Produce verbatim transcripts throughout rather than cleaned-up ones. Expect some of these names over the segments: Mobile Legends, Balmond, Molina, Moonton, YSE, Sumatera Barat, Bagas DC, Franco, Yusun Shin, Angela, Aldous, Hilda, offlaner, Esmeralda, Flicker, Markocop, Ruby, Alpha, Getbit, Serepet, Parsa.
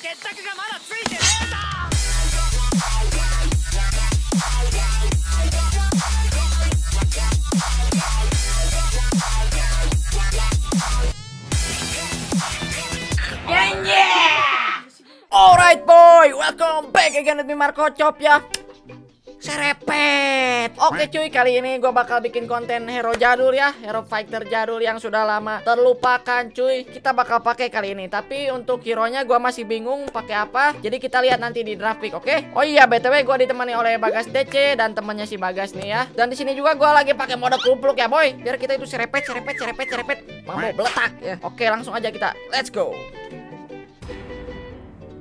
Alright boy, welcome back again with me Markocop ya. Serepet. Oke cuy, kali ini gue bakal bikin konten hero jadul ya, hero fighter jadul yang sudah lama terlupakan cuy. Kita bakal pakai kali ini, tapi untuk hero-nya gue masih bingung pakai apa. Jadi kita lihat nanti di draft pick, oke? Oh iya, B T W gue ditemani oleh Bagas D C dan temannya si Bagas nih ya. Dan di sini juga gue lagi pakai mode kupluk ya boy, biar kita itu serepet, serepet, serepet, serepet, mampu beletak ya. Oke, langsung aja kita, let's go.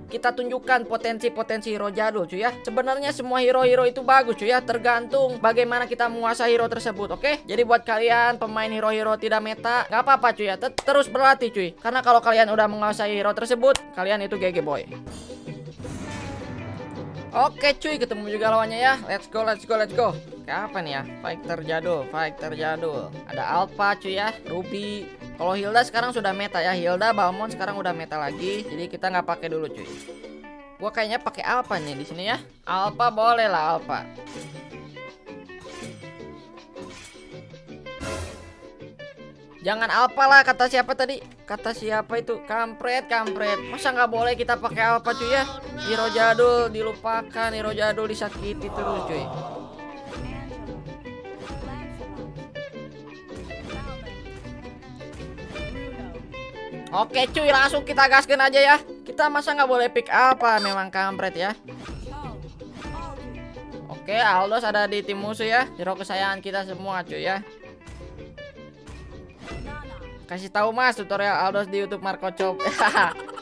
Kita tunjukkan potensi-potensi hero jadul cuy ya. Sebenarnya semua hero-hero itu bagus cuy ya, tergantung bagaimana kita menguasai hero tersebut, oke? Okay? Jadi buat kalian pemain hero-hero tidak meta, gak apa-apa cuy ya, Tet terus berlatih cuy. Karena kalau kalian udah menguasai hero tersebut, kalian itu G G boy. Oke okay, cuy, ketemu juga lawannya ya. Let's go, let's go, let's go. Kayak apa nih ya? Fighter jadul, fighter jadul. Ada Alpha cuy ya, Ruby. Kalau Hilda sekarang sudah meta ya. Hilda, Balmond sekarang udah meta lagi. Jadi kita nggak pakai dulu cuy. Gua kayaknya pakai Alpha nih di sini ya. Alpha boleh lah Alpha. Jangan Alpha lah, kata siapa tadi? Kata siapa itu? Kampret, kampret. Masa nggak boleh kita pakai Alpha cuy ya? Hero jadul dilupakan, hero jadul disakiti terus cuy. Oke cuy, langsung kita gaskan aja ya. Kita masa nggak boleh pick Alpha, memang kampret ya. Oke, Aldous ada di tim musuh ya. Hero kesayangan kita semua cuy ya. Kasih tahu mas tutorial Aldous di YouTube Markocop.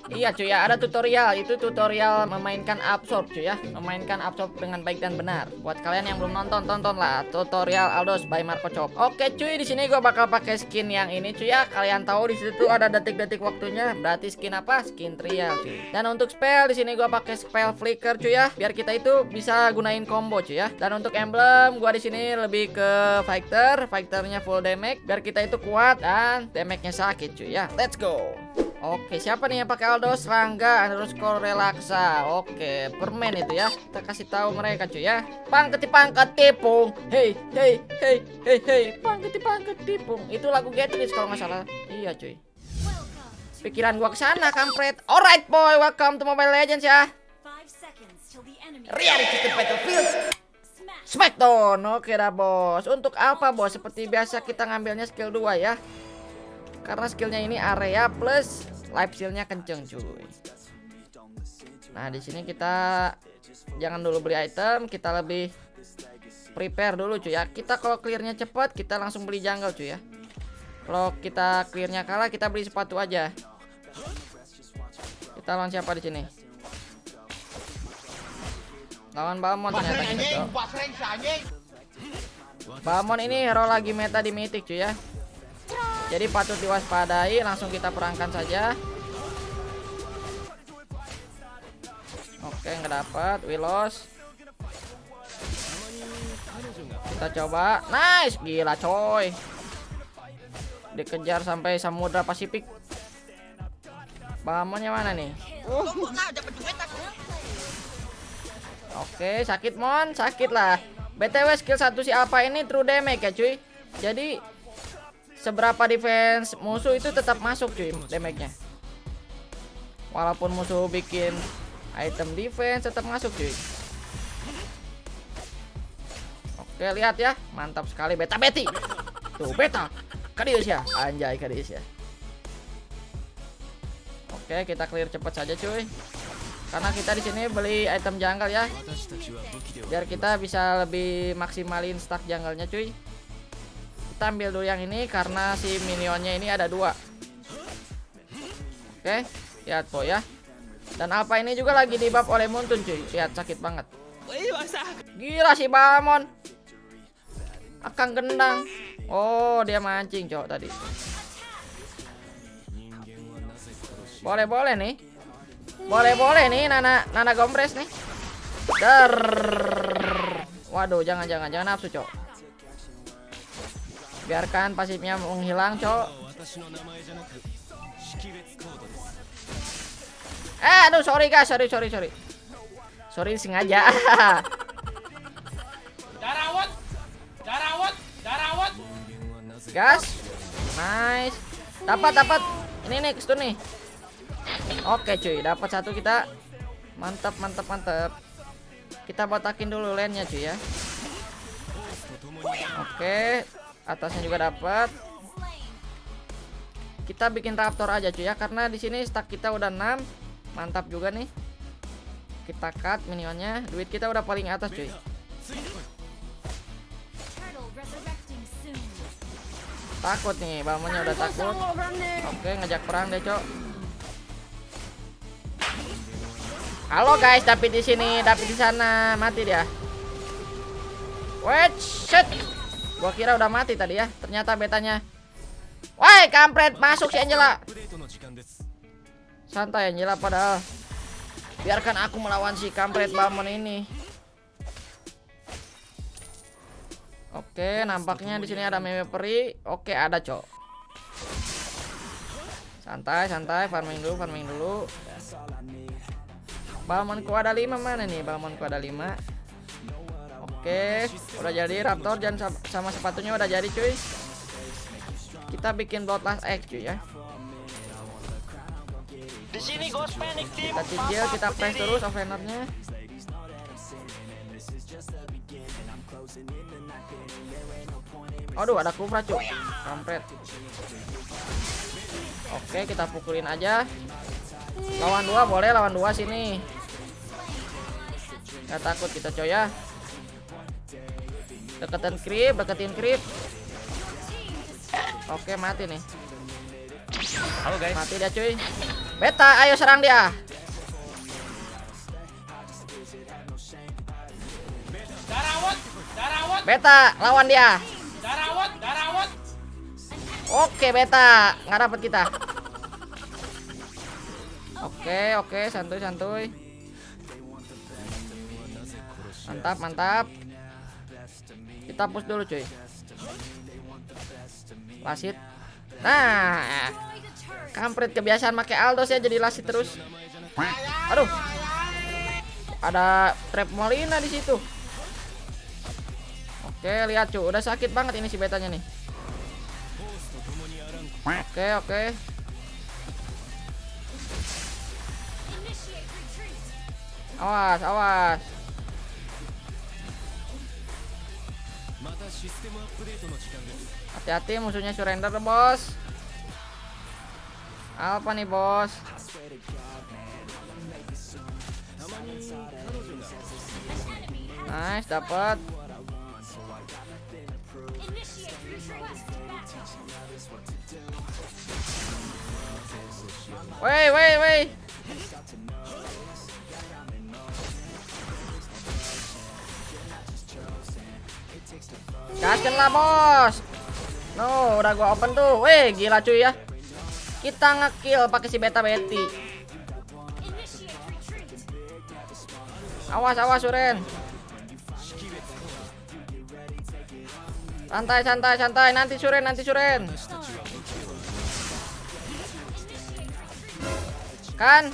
Iya cuy ya, ada tutorial. Itu tutorial memainkan absorb cuy ya, memainkan absorb dengan baik dan benar. Buat kalian yang belum nonton, tontonlah tutorial Aldous by Markocop. Oke cuy, di sini gue bakal pakai skin yang ini cuy ya. Kalian tahu di situ ada detik-detik waktunya. Berarti skin apa? Skin trial cuy. Dan untuk spell di sini gue pakai spell Flicker cuy ya, biar kita itu bisa gunain combo cuy ya. Dan untuk emblem gue di sini lebih ke fighter, fighternya full damage, biar kita itu kuat dan damage nya sakit cuy ya. Let's go. Oke, siapa nih yang pakai Aldous? Rangga underscore Relaxa. Oke, permen itu ya. Kita kasih tahu mereka cuy ya. Pangketi pangketipung. Hey hey hey hey hey. Pangketi pangketipung. Itu lagu Getbit kalau nggak salah. Iya cuy. Pikiran gua kesana kampret. Alright boy, welcome to Mobile Legends ya. Reality to battlefield. Smackdown. Oke dah bos. Untuk apa bos? Seperti biasa kita ngambilnya skill dua ya. Karena skillnya ini area plus life shieldnya kenceng cuy. Nah di sini kita jangan dulu beli item, kita lebih prepare dulu cuy ya. Kita kalau clearnya cepat kita langsung beli jungle cuy ya. Kalau kita clearnya kalah kita beli sepatu aja. Kita lawan siapa di sini? Lawan Balmond ternyata gitu. Balmond ini hero lagi meta di mythic cuy ya. Jadi patut diwaspadai, langsung kita perangkan saja. Oke, nggak dapat, we lost. Kita coba, nice, gila coy. Dikejar sampai Samudra Pasifik. Balmondnya mana nih? Uh. Oke, sakit mon, sakit lah. B T W skill satu si Alpha ini true damage ya cuy. Jadi seberapa defense musuh itu tetap masuk cuy damage-nya. Walaupun musuh bikin item defense tetap masuk cuy. Oke lihat ya, mantap sekali beta beti. Tuh beta. Kadius ya, anjay kadius ya. Oke kita clear cepat saja cuy. Karena kita di sini beli item jungle ya. Biar kita bisa lebih maksimalin stack jungle-nya cuy. Kita ambil dulu yang ini karena si minionnya ini ada dua. Oke, lihat boy ya. Dan Alpha ini juga lagi dibuff oleh Moonton cuy. Lihat sakit banget. Gila si Balmond. Akang gendang. Oh dia mancing cowok tadi. Boleh boleh nih. Boleh boleh nih Nana Nana Gombres nih. Der. Waduh jangan jangan jangan nafsu cowok. Biarkan pasifnya menghilang, cok. Ah, aduh, sorry guys, sorry, sorry, sorry, sorry sengaja. Darawat, darawat, darawat. Gas, nice. Dapat, dapat. Ini nih, kesitu nih. Oke cuy, dapat satu kita. Mantap, mantap, mantap. Kita botakin dulu lane-nya cuy ya. Oke, atasnya juga dapat. Kita bikin raptor aja cuy ya, karena di sini stack kita udah enam. Mantap juga nih. Kita cut minionnya. Duit kita udah paling atas cuy. Takut nih, Balmondnya udah takut. Oke, ngajak perang deh, Cok. Halo guys, tapi di sini, tapi di sana mati dia. Wait, shit. Gua kira udah mati tadi ya, ternyata betanya. Woi, kampret, masuk si Angela. Santai Angela padahal. Biarkan aku melawan si kampret Balmond ini. Oke, nampaknya di sini ada meme peri. Oke, ada, Cok. Santai, santai, farming dulu, farming dulu. Balmondku ada lima, mana nih? Balmondku ada lima. Oke, udah jadi raptor dan sama sepatunya udah jadi, cuy. Kita bikin bloodlust X, cuy ya. Di sini ghost panic team. Kita cicil, kita press terus offlanernya. Aduh, ada kubra cuy, kampret. Oke, kita pukulin aja. Lawan dua boleh, lawan dua sini. Gak takut kita coy ya. Deketin creep, deketin creep. Oke, mati nih. Halo guys. Mati dia cuy. Beta, ayo serang dia. Beta, lawan dia. Darawat, darawat. Oke beta, nggak dapat kita. Oke oke, santuy santuy. Mantap mantap. Kita push dulu cuy. Lasit. Nah, kampret kebiasaan pakai Aldous ya, jadi lasit terus. Aduh, ada trap Molina di situ. Oke, lihat cuy, udah sakit banget ini si betanya nih. Oke, oke. Awas, awas. Hati-hati musuhnya surrender, bos. Alpha nih, bos. Nice, dapat. Wey, wey, wey. Gaskan lah bos. No, udah gua open tuh. Wey, gila cuy ya. Kita ngekill pakai si beta Betty. Awas, awas Suren. Santai, santai, santai. Nanti Suren, nanti Suren. Kan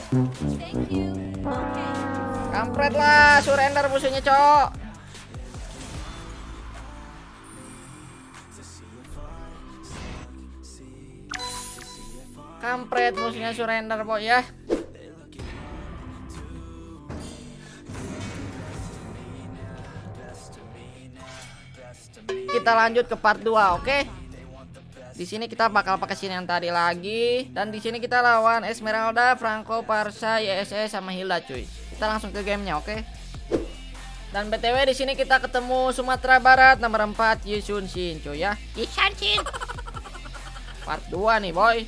kampret lah, surrender musuhnya cok. Kampret musuhnya surrender po ya. Kita lanjut ke part dua, oke? Di sini kita bakal pakai scene yang tadi lagi, dan di sini kita lawan Esmeralda, Franco, Parsa, Y S E sama Hilda cuy. Kita langsung ke gamenya, oke? Dan B T W di sini kita ketemu Sumatera Barat nomor empat Yusun Shin cuy ya. Yusun Shin. Part dua nih, boy.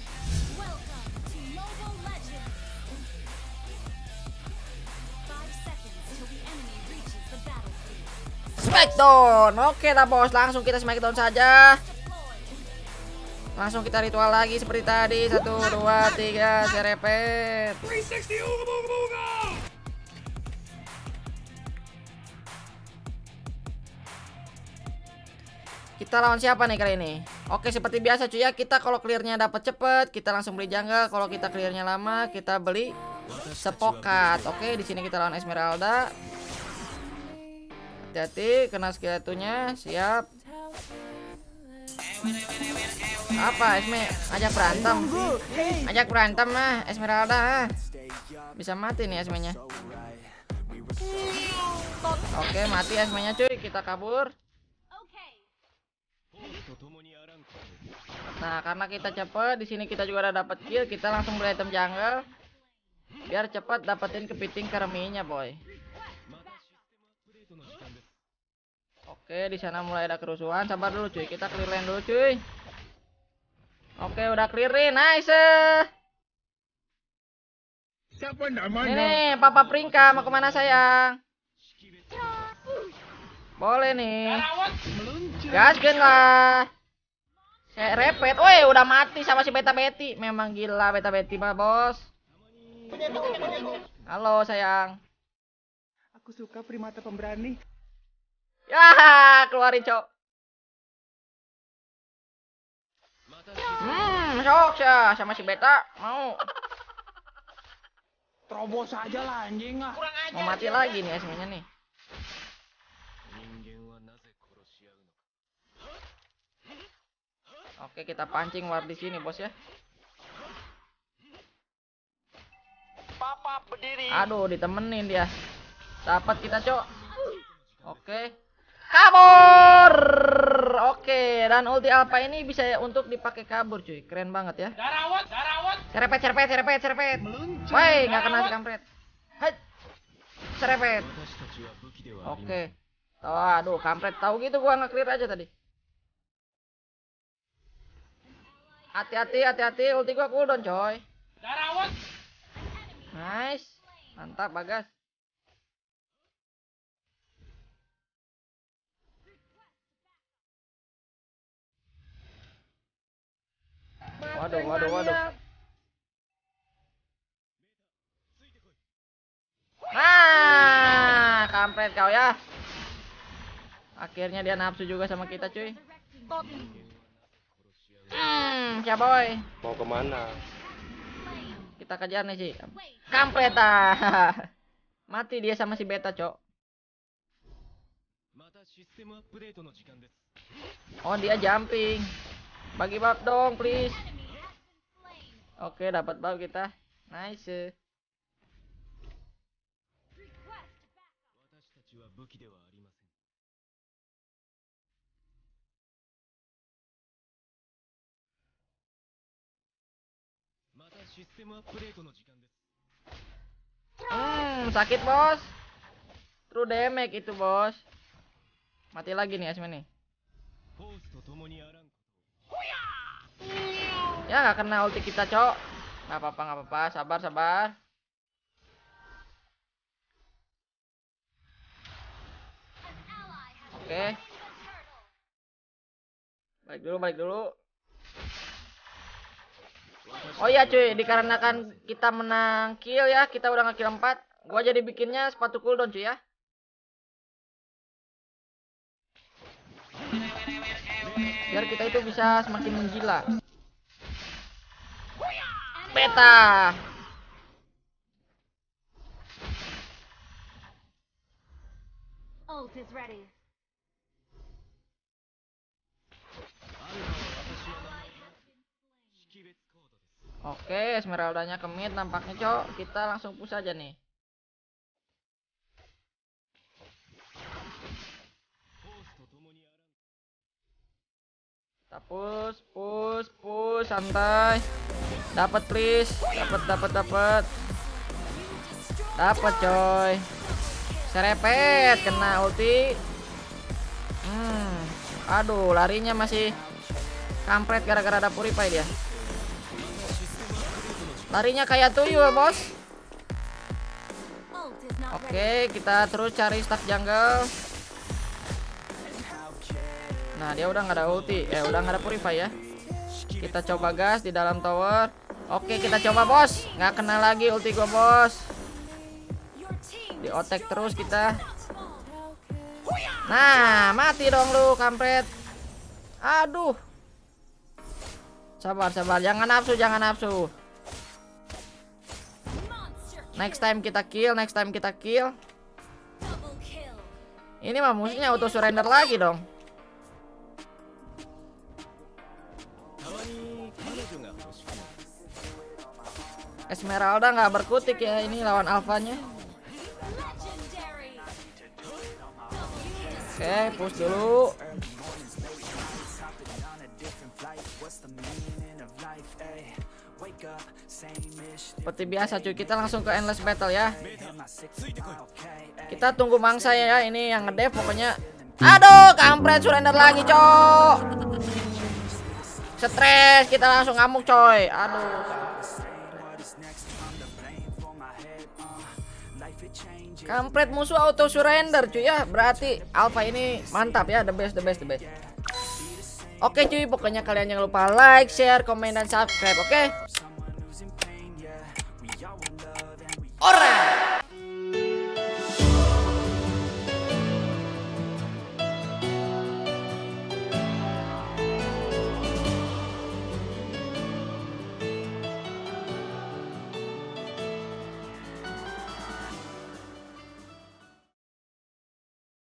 Smackdown. Oke lah bos, langsung kita smackdown saja. Langsung kita ritual lagi seperti tadi. Satu, dua, tiga, serepet. Kita lawan siapa nih kali ini? Oke, seperti biasa cuy ya, kita kalau clearnya dapat cepet, kita langsung beli jungle. Kalau kita clearnya lama, kita beli sepokat. Oke, di sini kita lawan Esmeralda. Hati-hati, kena skill satunya. Siap. Apa Esme? Ajak berantem. Ajak berantem mah Esmeralda. Bisa mati nih Esmenya. Oke, mati Esmenya cuy. Kita kabur. Nah, karena kita cepet, di sini kita juga ada dapat kill. Kita langsung beli item jungle biar cepat dapetin kepiting kereminya, boy. Oke, di sana mulai ada kerusuhan. Sabar dulu cuy, kita clear lane dulu cuy. Oke, udah clearin. Nice. Siapa namanya? Nih, Papa Pringka mau kemana sayang? Boleh nih. Gaskin lah. Kayak repet. Woi, udah mati sama si Beta Betty. Memang gila Beta Betty mah, Bos. Halo, sayang. Aku suka primata pemberani. Ya, keluarin cok. Hmm, cok ya sama si Beta mau. Terobos aja lah anjing lah. Mau mati lagi nih Esmenya nih. Oke, kita pancing war di sini bos ya. Papa berdiri. Aduh, ditemenin dia. Dapat kita cok. Oke. Kabur. Oke, dan ulti Alpha ini bisa untuk dipakai kabur cuy. Keren banget ya. Darawat, darawat. Serepet, serepet, serepet, serepet. Woi, nggak kena si kampret. Hait. Serepet. Oke. Aduh, kampret tahu gitu gua nge-clear aja tadi. Hati-hati, hati-hati, ulti gua cooldown coy. Darawat. Nice. Mantap, Bagas. Waduh, waduh, waduh. Ah, kampret kau ya. Akhirnya dia nafsu juga sama kita, cuy. Hmm, siapa boy? Mau kemana? Kita kejar nih sih. Kampret ah. Mati dia sama si Beta, cok. Oh, dia jumping. Bagi buff dong, please. Oke, dapat buff kita. Nice. Hmm, sakit bos. True damage itu bos. Mati lagi nih Esme nih. Ya nggak kena ulti kita cok. Nggak apa-apa, nggak apa-apa, sabar sabar. Oke, balik dulu balik dulu. Oh iya cuy, dikarenakan kita menang kill ya, kita udah nge-kill empat. Gua jadi bikinnya sepatu cooldown cuy ya. Biar kita itu bisa semakin menggila. Beta. Ult is ready. Oke, Esmeraldanya kemit nampaknya, cok. Kita langsung push aja nih. Kita push, push, push, santai. Dapat please, dapat dapat dapat. Dapat coy. Serepet kena ulti. Hmm. Aduh, larinya masih kampret gara-gara ada puripai dia. Larinya kayak tuyul, Bos. Oke, kita terus cari stack jungle. Nah, dia udah nggak ada ulti. Eh, udah nggak ada puripai ya. Kita coba gas di dalam tower. Oke, kita coba bos. Nggak kena lagi ulti gua bos. Di otek terus kita. Nah, mati dong lu kampret. Aduh. Sabar sabar, jangan nafsu, jangan nafsu. Next time kita kill, next time kita kill. Ini mah musuhnya auto surrender lagi dong. Esmeralda nggak berkutik ya ini lawan alfanya. Oke, push dulu. Seperti biasa cuy, kita langsung ke endless battle ya. Kita tunggu mangsa ya, ini yang ngedev pokoknya. Aduh, kampret surrender lagi cok. Stres, kita langsung ngamuk coy. Aduh. Kampret musuh auto surrender cuy ya. Berarti Alpha ini mantap ya, the best, the best, the best. Oke cuy, pokoknya kalian jangan lupa like, share, komen, dan subscribe. Oke.